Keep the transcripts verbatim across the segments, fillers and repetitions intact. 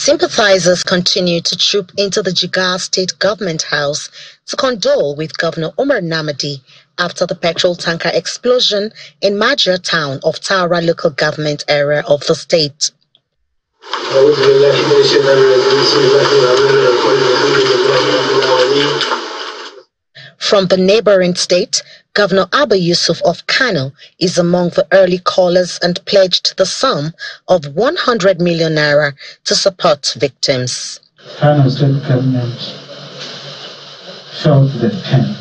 Sympathizers continue to troop into the Jigawa State Government House to condole with Governor Umar Namadi after the petrol tanker explosion in Major town of Tara local government area of the state. From the neighboring state, Governor Abba Yusuf of Kano is among the early callers and pledged the sum of one hundred million naira to support victims. Kano state government felt the pain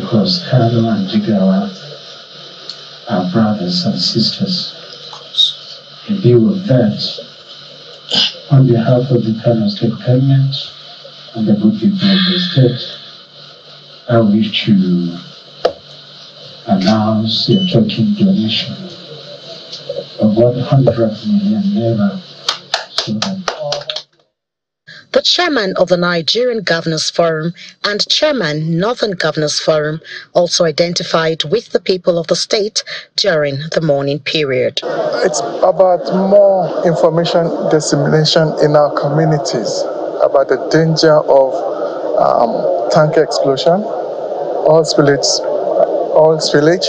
because Kano and Jigawa are brothers and sisters. In view of that, on behalf of the Kano state government and the good people of the state, I wish to announce a token donation of one hundred million naira. The chairman of the Nigerian Governors Forum and chairman Northern Governors Forum also identified with the people of the state during the morning period. It's about more information dissemination in our communities about the danger of Um, tanker explosion, oil spillage, oil spillage,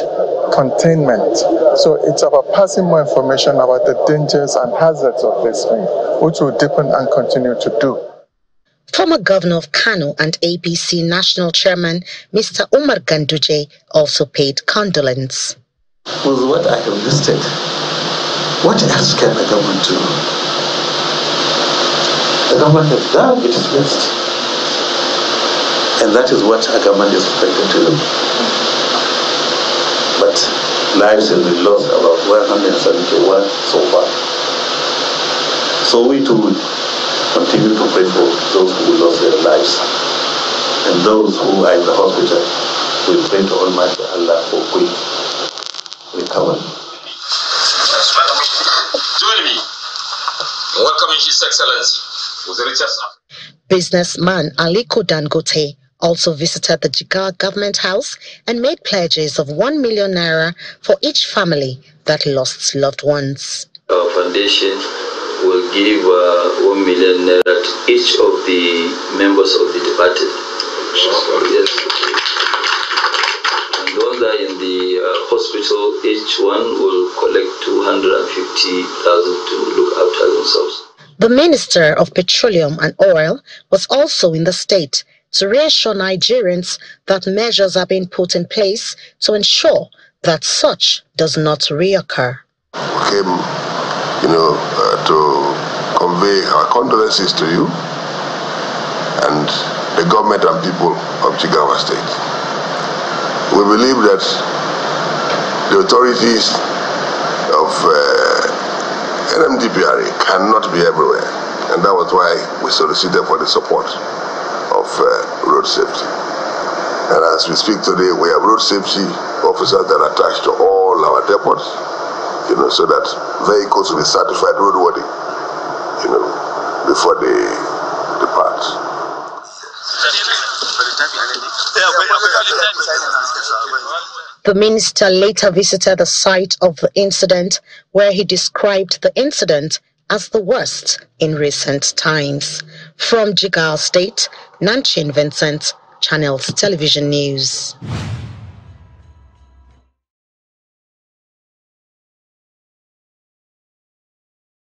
containment. So it's about passing more information about the dangers and hazards of this thing, which will deepen and continue to do. Former Governor of Kano and A P C National Chairman Mister Umar Ganduje also paid condolence. With what I have listed, what else can the government do? The government has done its best. And that is what our government is expected to do. But lives have been lost, about one hundred seventy-one so far. So we too will continue to pray for those who lost their lives. And those who are in the hospital, we pray to Almighty Allah for quick recovery. Join me in welcoming His Excellency with the richest. Businessman Aliko Dangote also visited the Jigawa Government House and made pledges of one million naira for each family that lost loved ones. Our foundation will give uh, one million naira to each of the members of the departed. Yes. And those that are in the uh, hospital, each one will collect two hundred fifty thousand to look after themselves. The Minister of Petroleum and Oil was also in the state to reassure Nigerians that measures are being put in place to ensure that such does not reoccur. Came, you know, uh, to convey our condolences to you and the government and people of Jigawa State. We believe that the authorities of uh, N M D P R A cannot be everywhere, and that was why we solicited for the support of uh, road safety. And as we speak today, we have road safety officers that are attached to all our depots, you know, so that vehicles will be certified roadworthy, you know, before they depart. The minister later visited the site of the incident, where he described the incident as the worst in recent times. From Jigawa State, Nanchin Vincent, Channels Television News.